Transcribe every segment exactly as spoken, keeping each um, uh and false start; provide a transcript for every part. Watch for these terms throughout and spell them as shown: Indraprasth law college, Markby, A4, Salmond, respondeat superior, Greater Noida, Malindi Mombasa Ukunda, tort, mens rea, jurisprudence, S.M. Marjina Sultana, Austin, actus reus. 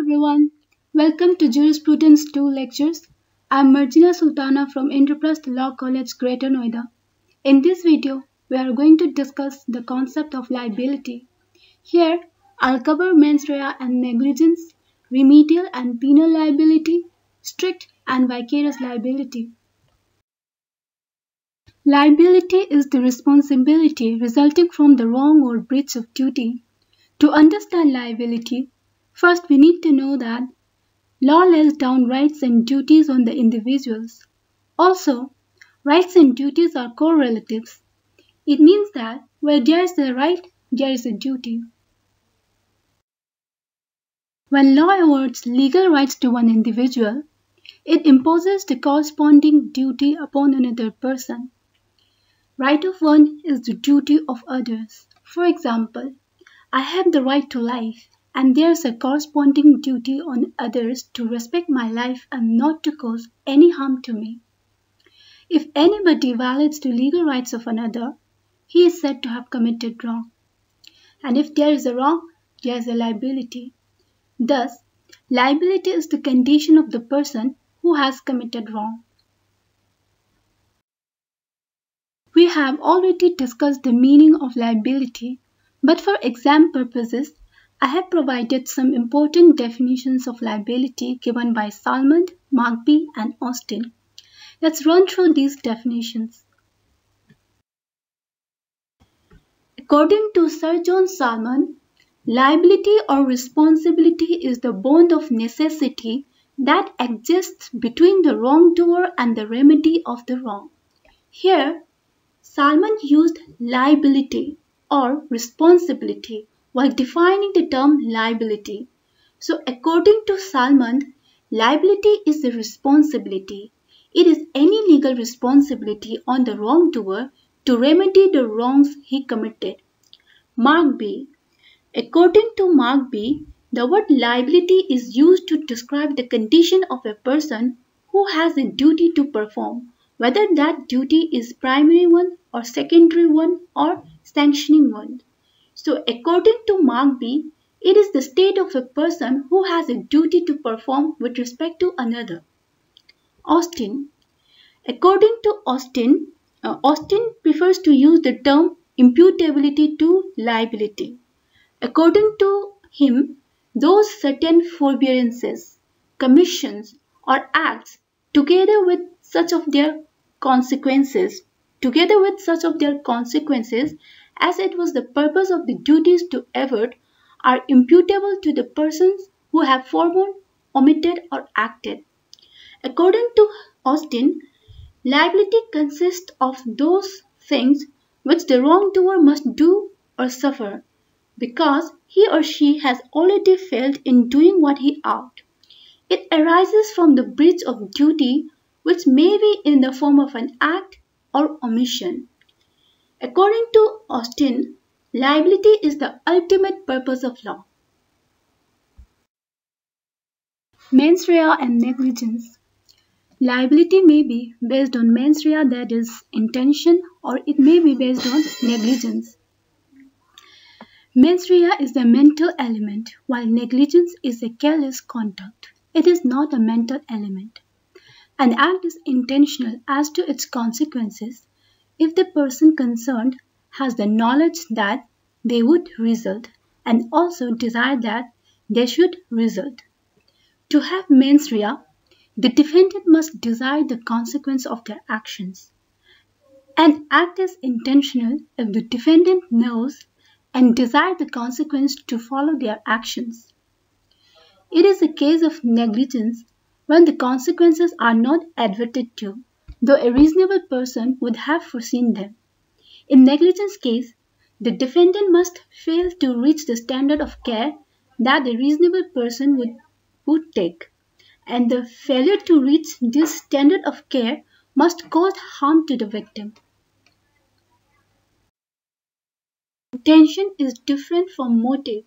everyone. Welcome to Jurisprudence two lectures. I am Marjina Sultana from Indraprasth Law College, Greater Noida. In this video, we are going to discuss the concept of liability. Here, I'll cover mens rea and negligence, remedial and penal liability, strict and vicarious liability. Liability is the responsibility resulting from the wrong or breach of duty. To understand liability, first we need to know that law lays down rights and duties on the individuals. Also, rights and duties are correlatives. It means that where there is a right, there is a duty. When law awards legal rights to one individual, it imposes the corresponding duty upon another person. Right of one is the duty of others. For example, I have the right to life, and there is a corresponding duty on others to respect my life and not to cause any harm to me. If anybody violates the legal rights of another, he is said to have committed wrong. And if there is a wrong, there is a liability. Thus, liability is the condition of the person who has committed wrong. We have already discussed the meaning of liability, but for exam purposes, I have provided some important definitions of liability given by Salmond, Markby, and Austin. Let's run through these definitions. According to Sir John Salmond, liability or responsibility is the bond of necessity that exists between the wrongdoer and the remedy of the wrong. Here, Salmond used liability or responsibility while defining the term liability. So, according to Salmond, liability is a responsibility. It is any legal responsibility on the wrongdoer to remedy the wrongs he committed. Markby. According to Markby, the word liability is used to describe the condition of a person who has a duty to perform, whether that duty is primary one or secondary one or sanctioning one. So, according to Markby, it is the state of a person who has a duty to perform with respect to another. Austin. According to Austin, uh, Austin prefers to use the term imputability to liability. According to him, those certain forbearances, commissions, or acts, together with such of their consequences, together with such of their consequences, as it was the purpose of the duties to avert, are imputable to the persons who have forborne, omitted, or acted. According to Austin, liability consists of those things which the wrongdoer must do or suffer, because he or she has already failed in doing what he ought. It arises from the breach of duty, which may be in the form of an act or omission. According to Austin, liability is the ultimate purpose of law. Mens rea and negligence. Liability may be based on mens rea, that is intention, or it may be based on negligence. Mens rea is a mental element, while negligence is a careless conduct. It is not a mental element. An act is intentional as to its consequences if the person concerned has the knowledge that they would result and also desire that they should result. To have mens rea, the defendant must desire the consequence of their actions. An act is intentional if the defendant knows and desire the consequence to follow their actions. It is a case of negligence when the consequences are not adverted to, though a reasonable person would have foreseen them. In negligence case, the defendant must fail to reach the standard of care that a reasonable person would, would take, and the failure to reach this standard of care must cause harm to the victim. Intention is different from motive.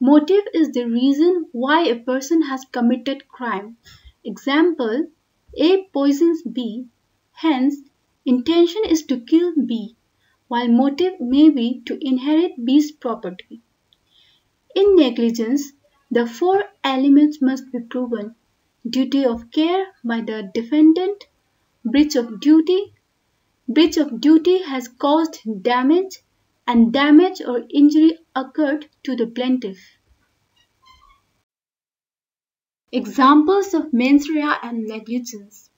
Motive is the reason why a person has committed crime. Example, A poisons B, hence intention is to kill B, while motive may be to inherit B's property. In negligence, The four elements must be proven: duty of care by the defendant, breach of duty, breach of duty has caused damage, and damage or injury occurred to the plaintiff. Examples of mens rea and negligence.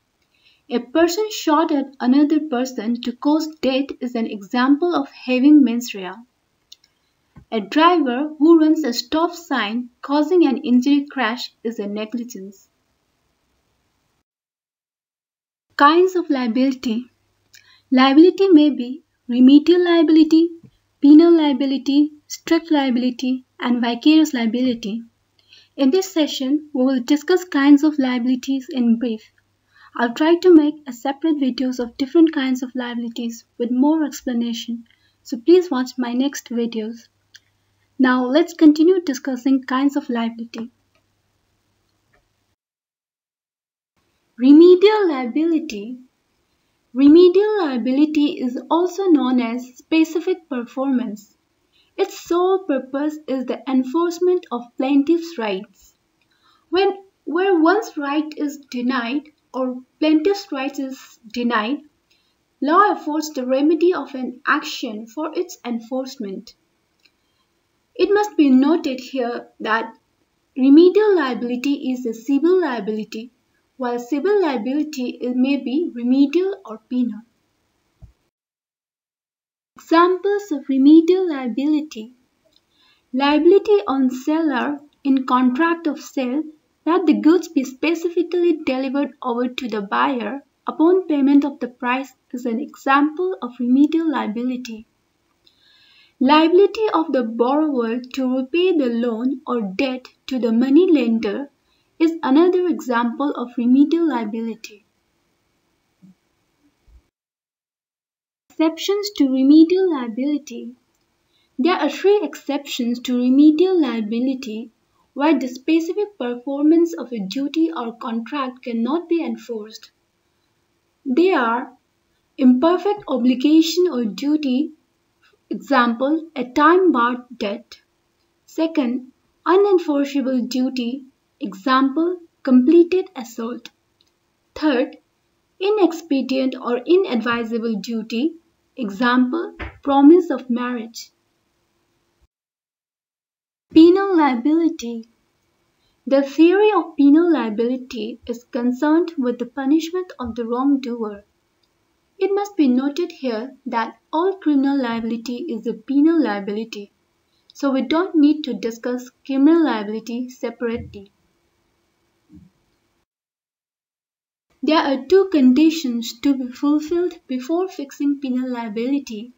A person shot at another person to cause death is an example of having mens rea. A driver who runs a stop sign causing an injury crash is a negligence. Kinds of liability. Liability may be remedial liability, penal liability, strict liability, and vicarious liability. In this session, we will discuss kinds of liabilities in brief. I'll try to make a separate videos of different kinds of liabilities with more explanation, so please watch my next videos. Now let's continue discussing kinds of liability. Remedial liability. Remedial liability is also known as specific performance. Its sole purpose is the enforcement of plaintiff's rights. When, where one's right is denied, or plaintiff's rights is denied, law affords the remedy of an action for its enforcement. It must be noted here that remedial liability is a civil liability, while civil liability may be remedial or penal. Examples of remedial liability. Liability on seller in contract of sale that the goods be specifically delivered over to the buyer upon payment of the price is an example of remedial liability. Liability of the borrower to repay the loan or debt to the money lender is another example of remedial liability. Exceptions to remedial liability. There are three exceptions to remedial liability where the specific performance of a duty or contract cannot be enforced. They are imperfect obligation or duty, example, a time-barred debt. Second, unenforceable duty, example, completed assault. Third, inexpedient or inadvisable duty, example, promise of marriage. Penal liability. The theory of penal liability is concerned with the punishment of the wrongdoer. It must be noted here that all criminal liability is a penal liability, so we don't need to discuss criminal liability separately. There are two conditions to be fulfilled before fixing penal liability.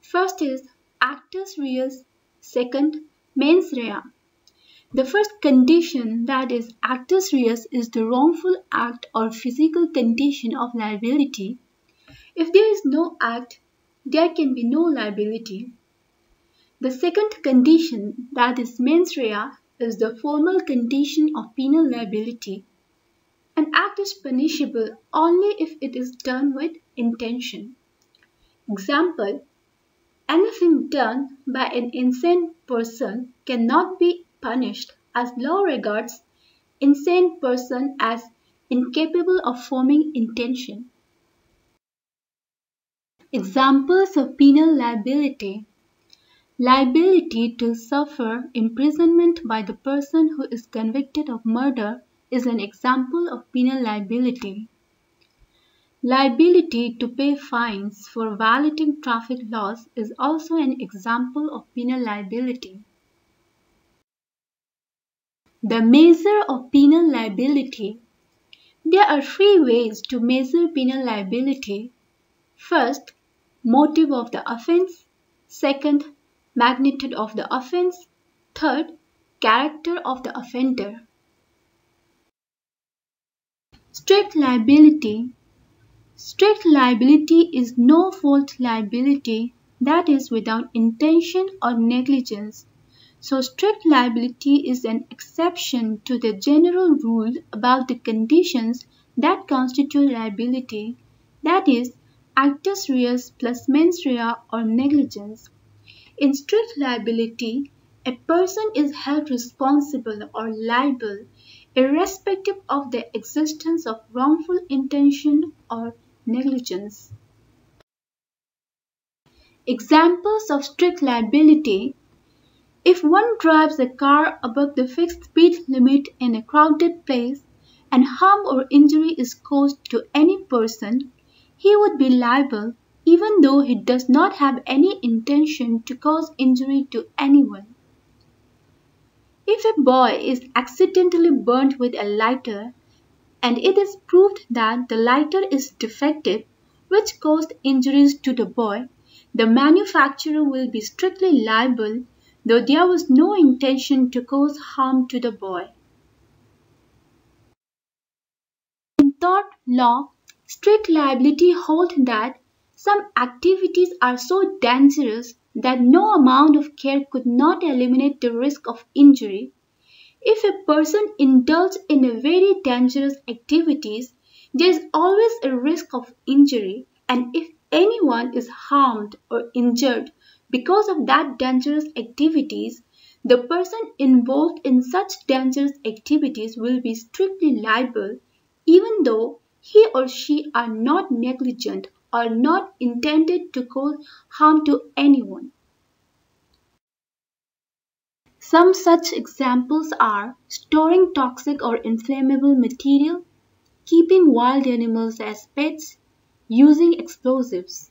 First is actus reus, second, mens rea. The first condition, that is actus reus, is the wrongful act or physical condition of liability. If there is no act, there can be no liability. The second condition, that is mens rea, is the formal condition of penal liability. An act is punishable only if it is done with intention. Example, anything done by an insane person cannot be punished, as law regards insane person as incapable of forming intention. Examples of penal liability. Liability to suffer imprisonment by the person who is convicted of murder is an example of penal liability. Liability to pay fines for violating traffic laws is also an example of penal liability. The measure of penal liability. There are three ways to measure penal liability. First, motive of the offense. Second, magnitude of the offense. Third, character of the offender. Strict liability. Strict liability is no-fault liability, that is without intention or negligence. So strict liability is an exception to the general rule about the conditions that constitute liability, that is actus reus plus mens rea or negligence. In strict liability, A person is held responsible or liable irrespective of the existence of wrongful intention or negligence. Examples of strict liability: if one drives a car above the fixed speed limit in a crowded place and harm or injury is caused to any person, he would be liable even though he does not have any intention to cause injury to anyone. If a boy is accidentally burnt with a lighter and it is proved that the lighter is defective, which caused injuries to the boy, the manufacturer will be strictly liable though there was no intention to cause harm to the boy. In tort law, strict liability holds that some activities are so dangerous that no amount of care could not eliminate the risk of injury. If a person indulges in a very dangerous activities, there is always a risk of injury, and if anyone is harmed or injured because of that dangerous activities, the person involved in such dangerous activities will be strictly liable even though he or she are not negligent or not intended to cause harm to anyone. Some such examples are storing toxic or inflammable material, keeping wild animals as pets, using explosives.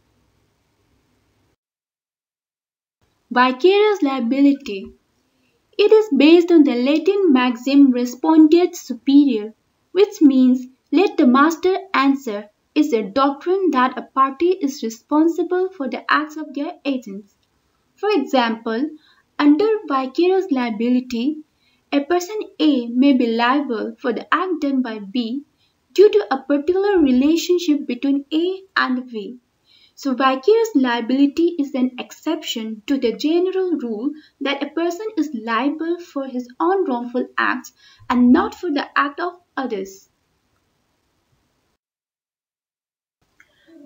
Vicarious liability. It is based on the Latin maxim respondeat superior, which means let the master answer, is a doctrine that a party is responsible for the acts of their agents. For example, under vicarious liability, a person A may be liable for the act done by B due to a particular relationship between A and V. So, vicarious liability is an exception to the general rule that a person is liable for his own wrongful acts and not for the act of others.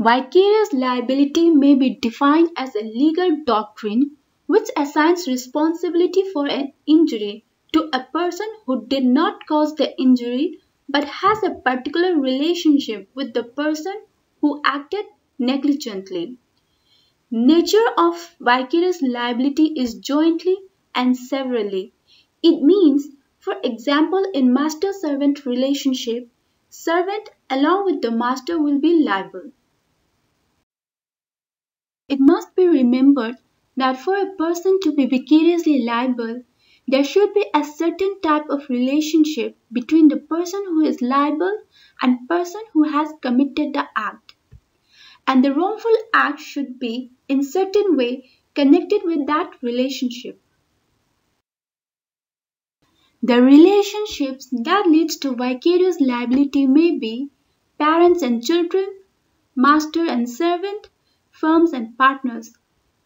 Vicarious liability may be defined as a legal doctrine which assigns responsibility for an injury to a person who did not cause the injury but has a particular relationship with the person who acted negligently. Nature of vicarious liability is jointly and severally. It means, for example, in master-servant relationship, servant along with the master will be liable. It must be remembered that for a person to be vicariously liable, there should be a certain type of relationship between the person who is liable and person who has committed the act. And the wrongful act should be, in certain way, connected with that relationship. The relationships that leads to vicarious liability may be parents and children, master and servant, firms and partners.